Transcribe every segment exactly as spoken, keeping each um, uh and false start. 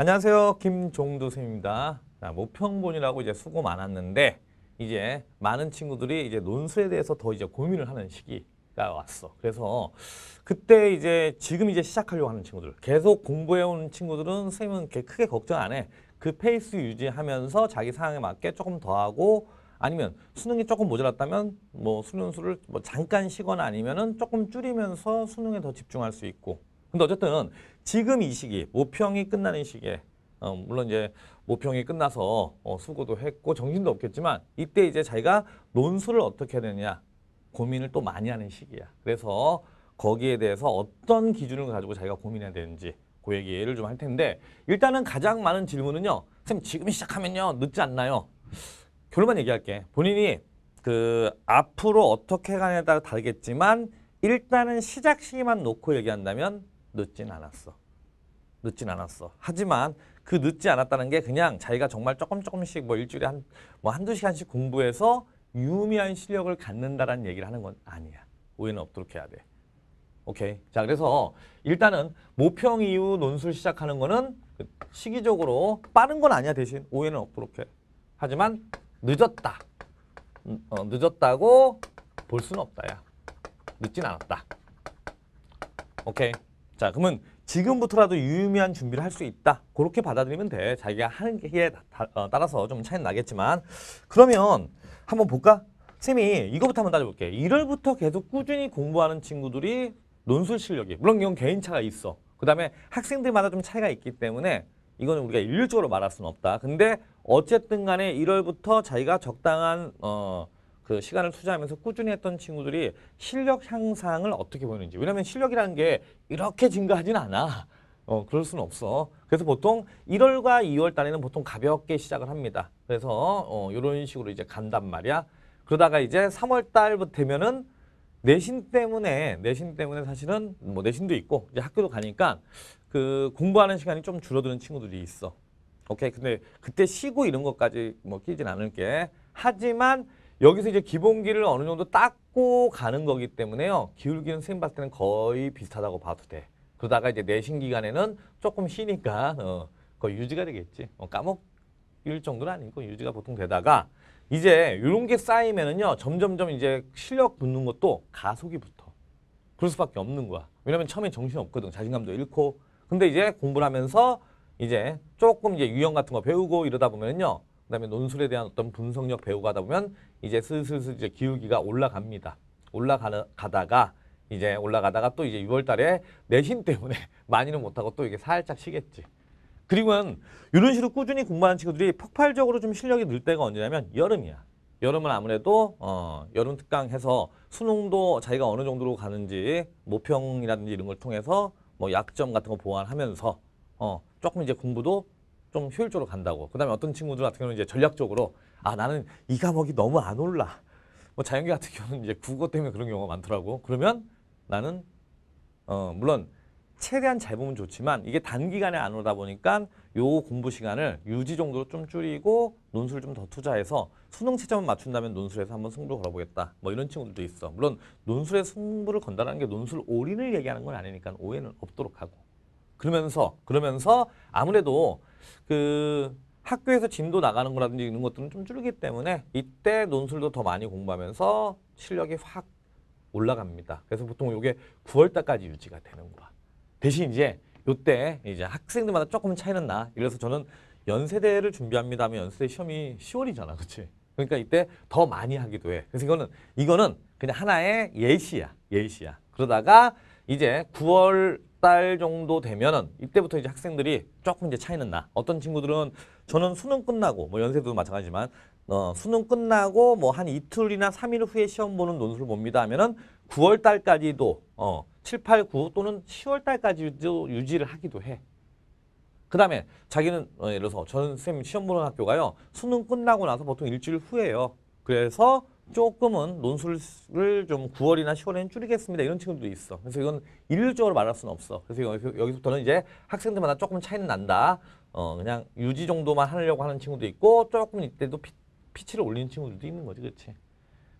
안녕하세요. 김종두 선생님입니다. 자, 모평본이라고 이제 수고 많았는데 이제 많은 친구들이 이제 논술에 대해서 더 이제 고민을 하는 시기가 왔어. 그래서 그때 이제 지금 이제 시작하려고 하는 친구들, 계속 공부해 오는 친구들은 선생님은 크게 걱정 안 해. 그 페이스 유지하면서 자기 상황에 맞게 조금 더 하고, 아니면 수능이 조금 모자랐다면 뭐 수능수를 뭐 잠깐 쉬거나 아니면은 조금 줄이면서 수능에 더 집중할 수 있고. 근데 어쨌든 지금 이 시기, 모평이 끝나는 시기에 어, 물론 이제 모평이 끝나서 어, 수고도 했고 정신도 없겠지만 이때 이제 자기가 논술을 어떻게 해야 되느냐 고민을 또 많이 하는 시기야. 그래서 거기에 대해서 어떤 기준을 가지고 자기가 고민해야 되는지 그 얘기를 좀 할 텐데, 일단은 가장 많은 질문은요, 선생님 지금 시작하면요 늦지 않나요? 결론만 얘기할게. 본인이 그 앞으로 어떻게 가냐에 따라 다르겠지만 일단은 시작 시기만 놓고 얘기한다면 늦진 않았어. 늦진 않았어. 하지만 그 늦지 않았다는 게 그냥 자기가 정말 조금 조금씩 뭐 일주일에 한, 뭐 한두 시간씩 공부해서 유의미한 실력을 갖는다라는 얘기를 하는 건 아니야. 오해는 없도록 해야 돼. 오케이. 자, 그래서 일단은 모평 이후 논술 시작하는 거는 시기적으로 빠른 건 아니야. 대신 오해는 없도록 해. 하지만 늦었다. 어, 늦었다고 볼 수는 없다. 야. 늦진 않았다. 오케이. 자, 그러면 지금부터라도 유의미한 준비를 할 수 있다. 그렇게 받아들이면 돼. 자기가 하는 게 어, 따라서 좀 차이는 나겠지만. 그러면 한번 볼까? 쌤이 이거부터 한번 따져볼게. 일월부터 계속 꾸준히 공부하는 친구들이 논술 실력이, 물론 이건 개인차가 있어. 그 다음에 학생들마다 좀 차이가 있기 때문에 이거는 우리가 일률적으로 말할 수는 없다. 근데 어쨌든 간에 일월부터 자기가 적당한 어, 그 시간을 투자하면서 꾸준히 했던 친구들이 실력 향상을 어떻게 보이는지. 왜냐면 실력이라는 게 이렇게 증가하진 않아. 어, 그럴 수는 없어. 그래서 보통 일월과 이월 달에는 보통 가볍게 시작을 합니다. 그래서 어, 이런 식으로 이제 간단 말이야. 그러다가 이제 삼월 달부터 되면은 내신 때문에 내신 때문에 사실은 뭐 내신도 있고 이제 학교도 가니까 그 공부하는 시간이 좀 줄어드는 친구들이 있어. 오케이. 근데 그때 쉬고 이런 것까지 뭐 끼진 않을게. 하지만 여기서 이제 기본기를 어느 정도 닦고 가는 거기 때문에요. 기울기는 선생님 봤을 때는 거의 비슷하다고 봐도 돼. 그러다가 이제 내신 기간에는 조금 쉬니까 어, 거의 유지가 되겠지. 어, 까먹을 정도는 아니고 유지가 보통 되다가 이제 이런 게 쌓이면은요 점점점 이제 실력 붙는 것도 가속이 붙어. 그럴 수밖에 없는 거야. 왜냐면 처음에 정신 없거든. 자신감도 잃고. 근데 이제 공부를 하면서 이제 조금 이제 유형 같은 거 배우고 이러다 보면은요, 그다음에 논술에 대한 어떤 분석력 배우고 하다 보면 이제 슬슬슬 이제 기울기가 올라갑니다. 올라가다가 이제 올라가다가 또 이제 유월달에 내신 때문에 많이는 못하고 또 이게 살짝 쉬겠지. 그리고는 이런 식으로 꾸준히 공부하는 친구들이 폭발적으로 좀 실력이 늘 때가 언제냐면 여름이야. 여름은 아무래도 어, 여름 특강해서 수능도 자기가 어느 정도로 가는지 모평이라든지 이런 걸 통해서 뭐 약점 같은 거 보완하면서 어, 조금 이제 공부도 좀 효율적으로 간다고. 그다음에 어떤 친구들 같은 경우는 이제 전략적으로 아 나는 이 과목이 너무 안 올라. 뭐 자연계 같은 경우는 이제 국어 때문에 그런 경우가 많더라고. 그러면 나는 어, 물론 최대한 잘 보면 좋지만 이게 단기간에 안 오다 보니까 요 공부 시간을 유지 정도로 좀 줄이고 논술 좀 더 투자해서 수능 채점을 맞춘다면 논술에서 한번 승부를 걸어보겠다. 뭐 이런 친구들도 있어. 물론 논술에 승부를 건다는 게 논술 올인을 얘기하는 건 아니니까 오해는 없도록 하고. 그러면서 그러면서 아무래도 그 학교에서 진도 나가는 거라든지 이런 것들은 좀 줄기 때문에 이때 논술도 더 많이 공부하면서 실력이 확 올라갑니다. 그래서 보통 요게 구월달까지 유지가 되는 거야. 대신 이제 요때 이제 학생들마다 조금 차이는 나. 이래서 저는 연세대를 준비합니다 하면 연세대 시험이 시월이잖아. 그치? 그러니까 이때 더 많이 하기도 해. 그래서 이거는 이거는 그냥 하나의 예시야. 예시야. 그러다가 이제 구월달 정도 되면은 이때부터 이제 학생들이 조금 이제 차이는 나. 어떤 친구들은 저는 수능 끝나고 뭐 연세대도 마찬가지지만 어, 수능 끝나고 뭐 한 이틀이나 삼일 후에 시험 보는 논술을 봅니다 하면은 구월달까지도 어, 칠, 팔, 구 또는 시월달까지도 유지를 하기도 해. 그 다음에 자기는 어, 예를 들어서 전 선생님 시험 보는 학교가요. 수능 끝나고 나서 보통 일주일 후에요. 그래서 조금은 논술을 좀 구월이나 시월에는 줄이겠습니다. 이런 친구도 있어. 그래서 이건 일률적으로 말할 수는 없어. 그래서 여기서부터는 이제 학생들마다 조금 차이는 난다. 어, 그냥 유지 정도만 하려고 하는 친구도 있고 조금 이때도 피, 피치를 올리는 친구들도 있는 거지. 그렇지?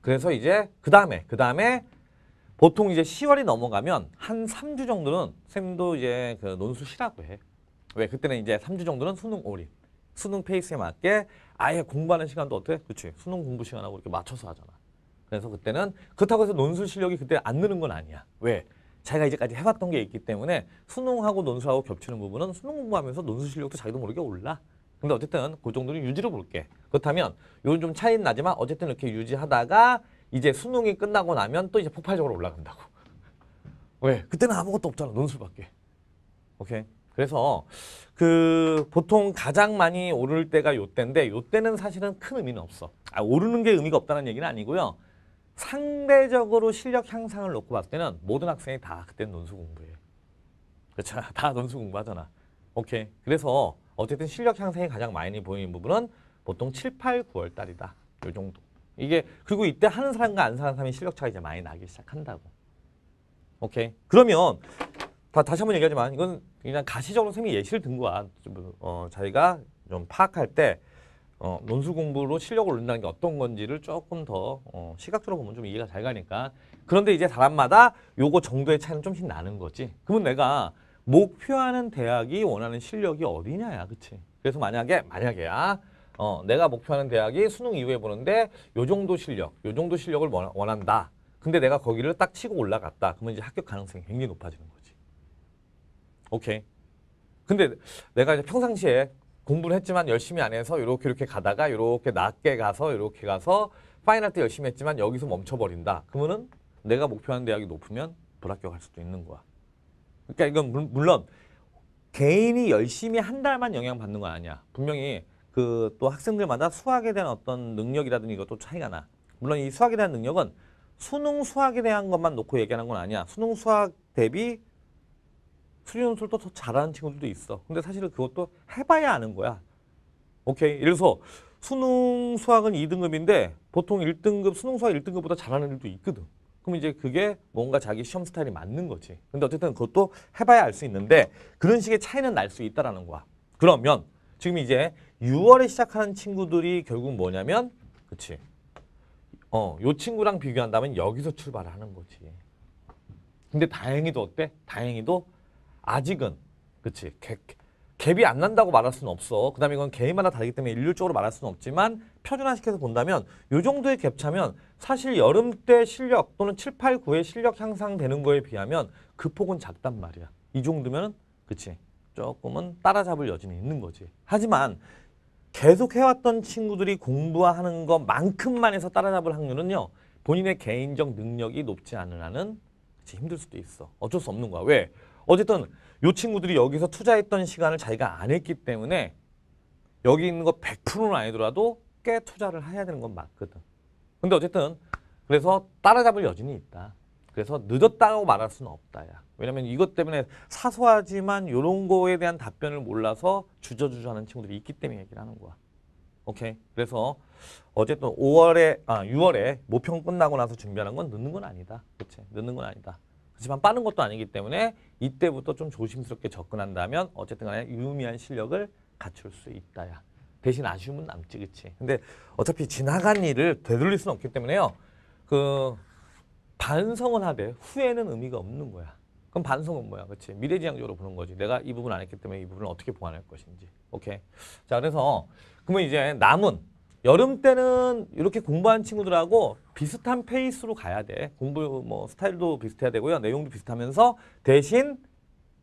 그래서 이제 그 다음에 그 다음에 보통 이제 시월이 넘어가면 한 삼 주 정도는 쌤도 이제 그 논술 쉬라고 해. 왜 그때는 이제 삼 주 정도는 수능 올인, 수능 페이스에 맞게 아예 공부하는 시간도 어때? 그렇지. 수능 공부 시간하고 이렇게 맞춰서 하잖아. 그래서 그때는 그렇다고 해서 논술 실력이 그때 안 느는 건 아니야. 왜? 자기가 이제까지 해봤던 게 있기 때문에 수능하고 논술하고 겹치는 부분은 수능 공부하면서 논술 실력도 자기도 모르게 올라. 근데 어쨌든 그 정도는 유지로 볼게. 그렇다면 요건 좀 차이는 나지만 어쨌든 이렇게 유지하다가 이제 수능이 끝나고 나면 또 이제 폭발적으로 올라간다고. 왜? 그때는 아무것도 없잖아. 논술밖에. 오케이. 그래서 그 보통 가장 많이 오를 때가 요때인데 요때는 사실은 큰 의미는 없어. 아, 오르는 게 의미가 없다는 얘기는 아니고요. 상대적으로 실력 향상을 놓고 봤을 때는 모든 학생이 다 그때는 논술 공부해. 그렇죠? 다 논술 공부하잖아. 오케이. 그래서 어쨌든 실력 향상이 가장 많이 보이는 부분은 보통 칠, 팔, 구월 달이다. 요 정도. 이게 그리고 이때 하는 사람과 안 하는 사람이 실력 차이가 이제 많이 나기 시작한다고. 오케이. 그러면 다, 다시 한번 얘기하지만 이건 그냥 가시적으로 선생님이 예시를 든 거야. 어, 자기가 좀 파악할 때 어, 논술 공부로 실력을 올린다는 게 어떤 건지를 조금 더 어, 시각적으로 보면 좀 이해가 잘 가니까. 그런데 이제 사람마다 요거 정도의 차이는 좀씩 나는 거지. 그러면 내가 목표하는 대학이 원하는 실력이 어디냐야, 그치? 그래서 만약에 만약에야 어, 내가 목표하는 대학이 수능 이후에 보는데 요 정도 실력, 요 정도 실력을 원한다. 근데 내가 거기를 딱 치고 올라갔다. 그러면 이제 합격 가능성이 굉장히 높아지는 거지. 오케이. 근데 내가 이제 평상시에 공부를 했지만 열심히 안 해서 이렇게 이렇게 가다가 이렇게 낮게 가서 이렇게 가서 파이널 때 열심히 했지만 여기서 멈춰버린다. 그러면은 내가 목표하는 대학이 높으면 불합격할 수도 있는 거야. 그러니까 이건 물론 개인이 열심히 한 달만 영향받는 건 아니야. 분명히 그 또 학생들마다 수학에 대한 어떤 능력이라든지 이것도 차이가 나. 물론 이 수학에 대한 능력은 수능 수학에 대한 것만 놓고 얘기하는 건 아니야. 수능 수학 대비 수리논술도 더 잘하는 친구들도 있어. 근데 사실은 그것도 해봐야 아는 거야. 오케이. 예를 들어서 수능 수학은 이 등급인데 보통 일 등급, 수능 수학 일 등급보다 잘하는 일도 있거든. 그럼 이제 그게 뭔가 자기 시험 스타일이 맞는 거지. 근데 어쨌든 그것도 해봐야 알 수 있는데 그런 식의 차이는 날 수 있다라는 거야. 그러면 지금 이제 유월에 시작하는 친구들이 결국 뭐냐면, 그치? 어, 요 친구랑 비교한다면 여기서 출발을 하는 거지. 근데 다행히도 어때? 다행히도 아직은, 그치? 갭, 갭이 안 난다고 말할 수는 없어. 그 다음에 이건 개인마다 다르기 때문에 일률적으로 말할 수는 없지만 표준화시켜서 본다면 요 정도의 갭차면 사실 여름 때 실력 또는 칠, 팔, 구의 실력 향상되는 거에 비하면 그 폭은 작단 말이야. 이 정도면, 그치? 조금은 따라잡을 여지는 있는 거지. 하지만 계속 해왔던 친구들이 공부하는 것만큼만 해서 따라잡을 확률은요. 본인의 개인적 능력이 높지 않은 한은 그치, 힘들 수도 있어. 어쩔 수 없는 거야. 왜? 어쨌든 요 친구들이 여기서 투자했던 시간을 자기가 안 했기 때문에 여기 있는 거 백 퍼센트는 아니더라도 꽤 투자를 해야 되는 건 맞거든. 근데 어쨌든 그래서 따라잡을 여지는 있다. 그래서 늦었다고 말할 수는 없다. 야. 왜냐면 이것 때문에 사소하지만 요런 거에 대한 답변을 몰라서 주저주저하는 친구들이 있기 때문에 얘기를 하는 거야. 오케이. 그래서 어쨌든 오월에 아 유월에 모평 끝나고 나서 준비하는 건 늦는 건 아니다. 그치? 늦는 건 아니다. 그렇지만 빠른 것도 아니기 때문에 이때부터 좀 조심스럽게 접근한다면 어쨌든 간에 유의미한 실력을 갖출 수 있다. 야. 대신 아쉬움은 남지, 그치? 근데 어차피 지나간 일을 되돌릴 수는 없기 때문에요. 그 반성은 하되 후회는 의미가 없는 거야. 그럼 반성은 뭐야? 그치? 미래지향적으로 보는 거지. 내가 이 부분 안 했기 때문에 이 부분을 어떻게 보완할 것인지. 오케이. 자, 그래서 그러면 이제 남은 여름 때는 이렇게 공부한 친구들하고 비슷한 페이스로 가야 돼. 공부 뭐 스타일도 비슷해야 되고요. 내용도 비슷하면서 대신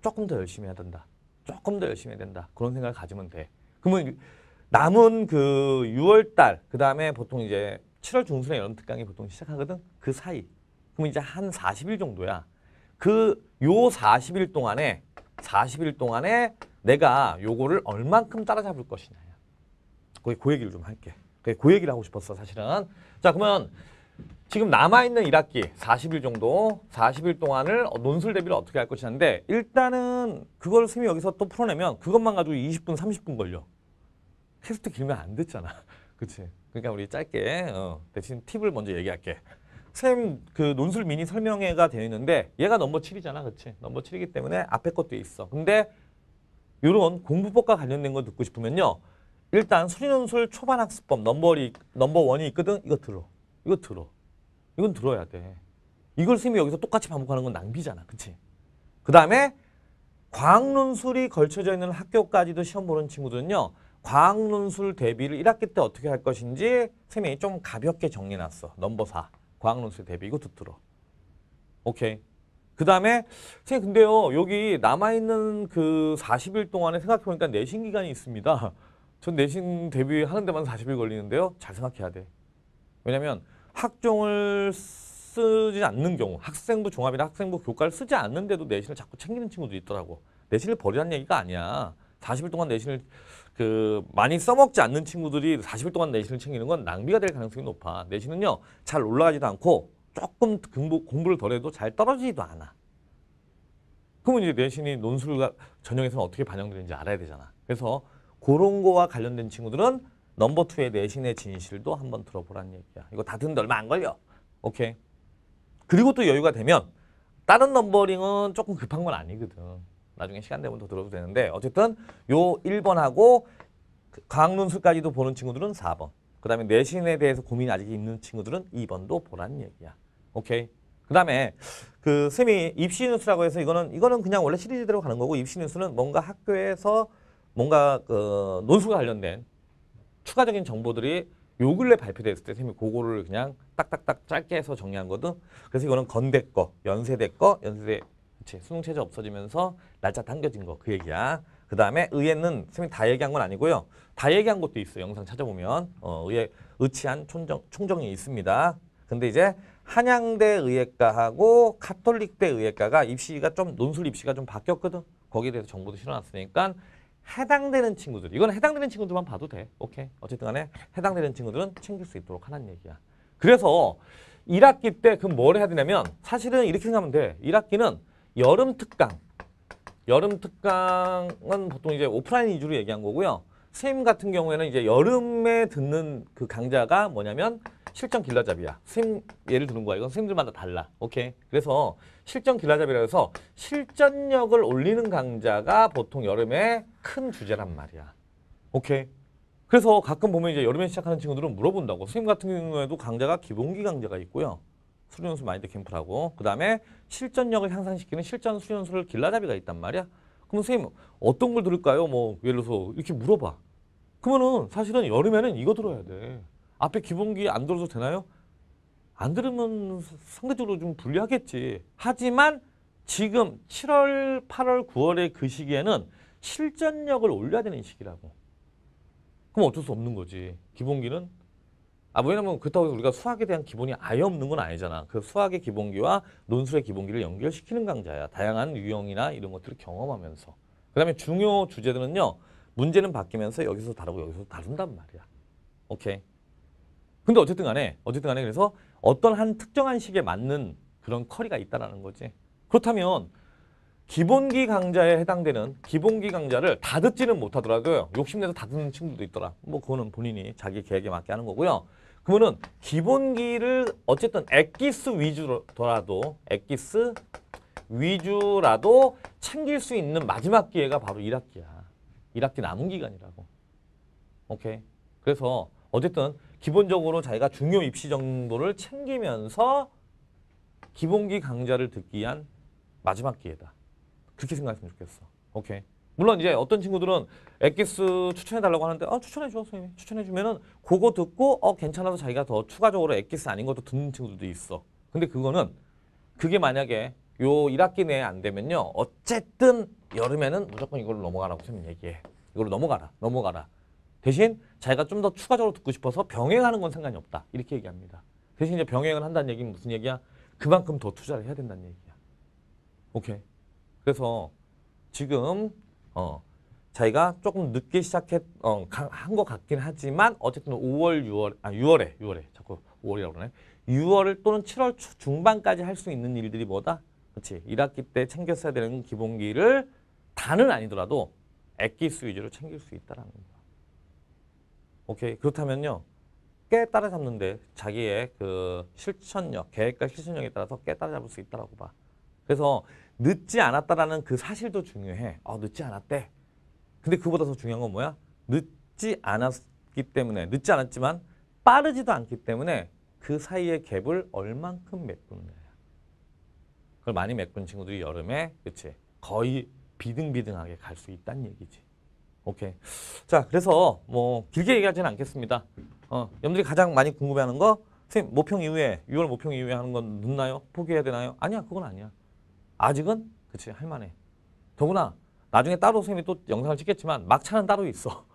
조금 더 열심히 해야 된다. 조금 더 열심히 해야 된다. 그런 생각을 가지면 돼. 그러면 남은 그 유월달, 그 다음에 보통 이제 칠월 중순에 여름 특강이 보통 시작하거든. 그 사이. 그럼 이제 한 사십 일 정도야. 그 요 사십 일 동안에 사십 일 동안에 내가 요거를 얼만큼 따라잡을 것이냐. 거기 그 얘기를 좀 할게. 그 얘기를 하고 싶었어, 사실은. 자, 그러면 지금 남아있는 일 학기 사십 일 정도, 사십 일 동안을 논술 대비를 어떻게 할 것이냐인데 일단은 그걸 선생님이 여기서 또 풀어내면 그것만 가지고 이십 분, 삼십 분 걸려. 퀘스트 길면 안 됐잖아. 그치? 그러니까 우리 짧게 어, 대신 팁을 먼저 얘기할게. 선생님 그 논술 미니 설명회가 되어 있는데 얘가 넘버 칠이잖아. 그치? 넘버 칠이기 때문에 앞에 것도 있어. 근데 이런 공부법과 관련된 거 듣고 싶으면요. 일단 수리논술 초반학습법 넘버리, 넘버원이 있거든? 이거 들어. 이거 들어. 이건 들어야 돼. 이걸 선생님이 여기서 똑같이 반복하는 건 낭비잖아. 그치? 그 다음에 과학논술이 걸쳐져 있는 학교까지도 시험 보는 친구들은요. 과학논술 대비를 일 학기 때 어떻게 할 것인지 선생님이 좀 가볍게 정리해놨어. 넘버 사. 과학논술 대비. 이것도 들어. 오케이. 그 다음에 선생님 근데요. 여기 남아있는 그 사십 일 동안에 생각해보니까 내신 기간이 있습니다. 전 내신 대비하는 데만 사십 일 걸리는데요. 잘 생각해야 돼. 왜냐면 학종을 쓰지 않는 경우 학생부 종합이나 학생부 교과를 쓰지 않는데도 내신을 자꾸 챙기는 친구도 있더라고. 내신을 버리라는 얘기가 아니야. 사십 일 동안 내신을 그 많이 써먹지 않는 친구들이 사십 일 동안 내신을 챙기는 건 낭비가 될 가능성이 높아. 내신은요. 잘 올라가지도 않고 조금 공부를 덜해도 잘 떨어지지도 않아. 그러면 이제 내신이 논술 전형에서는 어떻게 반영되는지 알아야 되잖아. 그래서 그런 거와 관련된 친구들은 넘버 투의 내신의 진실도 한번 들어보라는 얘기야. 이거 다 듣는데 얼마 안 걸려. 오케이. 그리고 또 여유가 되면 다른 넘버링은 조금 급한 건 아니거든. 나중에 시간 되면 더 들어도 되는데 어쨌든 요 일 번하고 과학논술까지도 보는 친구들은 사 번. 그 다음에 내신에 대해서 고민이 아직 있는 친구들은 이 번도 보라는 얘기야. 오케이. 그 다음에 그 쌤이 입시 뉴스라고 해서 이거는 이거는 그냥 원래 시리즈대로 가는 거고 입시 뉴스는 뭔가 학교에서 뭔가 그 논술과 관련된 추가적인 정보들이 요 근래 발표됐을 때 쌤이 그거를 그냥 딱딱딱 짧게 해서 정리한 거든. 그래서 이거는 건대 거, 연세대 거, 연세대 그치, 수능 체제 없어지면서 날짜 당겨진 거 그 얘기야. 그 다음에 의예는 쌤이 다 얘기한 건 아니고요. 다 얘기한 것도 있어요. 영상 찾아보면 어, 의예 의치한 총정, 총정이 있습니다. 근데 이제 한양대 의예과하고 카톨릭대 의예과가 입시가 좀 논술 입시가 좀 바뀌었거든. 거기에 대해서 정보도 실어놨으니까 해당되는 친구들, 이건 해당되는 친구들만 봐도 돼. 오케이. 어쨌든 간에 해당되는 친구들은 챙길 수 있도록 하는 얘기야. 그래서 일 학기 때 그럼 뭘 해야 되냐면 사실은 이렇게 생각하면 돼. 일 학기는 여름 특강. 여름 특강은 보통 이제 오프라인 위주로 얘기한 거고요. 선생님 같은 경우에는 이제 여름에 듣는 그 강좌가 뭐냐면 실전 길라잡이야. 선생님 예를 드는 거야. 이건 선생님들마다 달라. 오케이. 그래서 실전 길라잡이라 해서 실전력을 올리는 강좌가 보통 여름에 큰 주제란 말이야. 오케이. 그래서 가끔 보면 이제 여름에 시작하는 친구들은 물어본다고. 선생님 같은 경우에도 강좌가 기본기 강좌가 있고요. 수련연수 마인드 캠프라고. 그 다음에 실전력을 향상시키는 실전 수련연수를 길라잡이가 있단 말이야. 그럼 선생님 어떤 걸 들을까요? 뭐 예를 들어서 이렇게 물어봐. 그러면은 사실은 여름에는 이거 들어야 돼. 앞에 기본기 안 들어도 되나요? 안 들으면 상대적으로 좀 불리하겠지. 하지만 지금 칠월, 팔월, 구월의 그 시기에는 실전력을 올려야 되는 시기라고. 그럼 어쩔 수 없는 거지. 기본기는 아 왜냐면 그렇다고 해서 우리가 수학에 대한 기본이 아예 없는 건 아니잖아. 그 수학의 기본기와 논술의 기본기를 연결시키는 강좌야. 다양한 유형이나 이런 것들을 경험하면서. 그 다음에 중요 주제들은요. 문제는 바뀌면서 여기서 다루고 여기서 다룬단 말이야. 오케이. 근데 어쨌든 간에 어쨌든 간에 그래서 어떤 한 특정한 식에 맞는 그런 커리가 있다라는 거지. 그렇다면 기본기 강좌에 해당되는 기본기 강좌를 다 듣지는 못하더라도 욕심내서 다 듣는 친구도 있더라. 뭐 그거는 본인이 자기 계획에 맞게 하는 거고요. 그러면은 기본기를 어쨌든 액기스 위주더라도 액기스 위주라도 챙길 수 있는 마지막 기회가 바로 일 학기야. 일 학기 남은 기간이라고. 오케이. 그래서 어쨌든 기본적으로 자기가 중요 입시 정보를 챙기면서 기본기 강좌를 듣기 위한 마지막 기회다. 그렇게 생각했으면 좋겠어. 오케이. 물론 이제 어떤 친구들은 액기스 추천해달라고 하는데 아 추천해줘 선생님. 추천해주면은 그거 듣고 어 괜찮아서 자기가 더 추가적으로 액기스 아닌 것도 듣는 친구들도 있어. 근데 그거는 그게 만약에 요 일 학기 내에 안 되면요. 어쨌든 여름에는 무조건 이걸로 넘어가라고 선생님 얘기해. 이걸로 넘어가라. 넘어가라. 대신 자기가 좀 더 추가적으로 듣고 싶어서 병행하는 건 상관이 없다. 이렇게 얘기합니다. 대신 이제 병행을 한다는 얘기는 무슨 얘기야? 그만큼 더 투자를 해야 된다는 얘기야. 오케이. 그래서 지금 어, 자기가 조금 늦게 시작한 어, 것 같긴 하지만 어쨌든 오월, 유월, 아 유월에, 유월에 자꾸 오월이라고 그러네. 유월 또는 칠월 초, 중반까지 할 수 있는 일들이 뭐다? 그렇지. 일 학기 때 챙겼어야 되는 기본기를 다는 아니더라도 액기스 위주로 챙길 수 있다라는 거. 오케이. 그렇다면요. 꽤 따라잡는데 자기의 그 실천력, 계획과 실천력에 따라서 꽤 따라잡을 수 있다라고 봐. 그래서 늦지 않았다라는 그 사실도 중요해. 아, 늦지 않았대. 근데 그보다 더 중요한 건 뭐야? 늦지 않았기 때문에, 늦지 않았지만 빠르지도 않기 때문에 그 사이의 갭을 얼만큼 메꾸느냐. 그걸 많이 메꾼 친구들이 여름에, 그치? 거의 비등비등하게 갈 수 있다는 얘기지. 오케이. 자, 그래서 뭐 길게 얘기하지는 않겠습니다. 어, 여러분들이 가장 많이 궁금해하는 거, 선생님 모평 이후에, 유월 모평 이후에 하는 건 늦나요? 포기해야 되나요? 아니야, 그건 아니야. 아직은 그치, 할만해. 더구나 나중에 따로 선생님이 또 영상을 찍겠지만 막차는 따로 있어.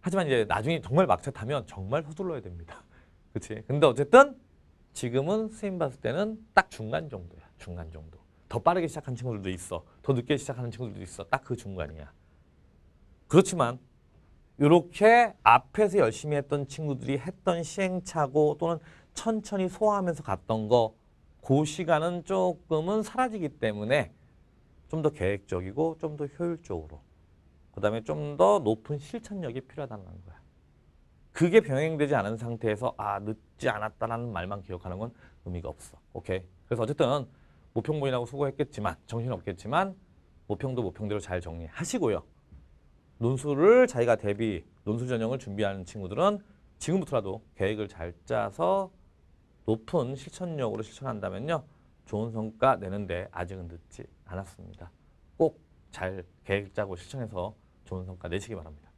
하지만 이제 나중에 정말 막차 타면 정말 서둘러야 됩니다. 그치? 근데 어쨌든 지금은 선생님 봤을 때는 딱 중간 정도야. 중간 정도. 더 빠르게 시작한 친구들도 있어. 더 늦게 시작하는 친구들도 있어. 딱 그 중간이야. 그렇지만 이렇게 앞에서 열심히 했던 친구들이 했던 시행착오 또는 천천히 소화하면서 갔던 거, 그 시간은 조금은 사라지기 때문에 좀 더 계획적이고 좀 더 효율적으로, 그 다음에 좀 더 높은 실천력이 필요하다는 거야. 그게 병행되지 않은 상태에서 아, 늦지 않았다라는 말만 기억하는 건 의미가 없어. 오케이. 그래서 어쨌든 모평 부인하고 수고했겠지만, 정신없겠지만 모평도 모평대로 잘 정리하시고요. 논술을 자기가 대비, 논술 전형을 준비하는 친구들은 지금부터라도 계획을 잘 짜서 높은 실천력으로 실천한다면요, 좋은 성과 내는데 아직은 늦지 않았습니다. 꼭 잘 계획 짜고 실천해서 좋은 성과 내시기 바랍니다.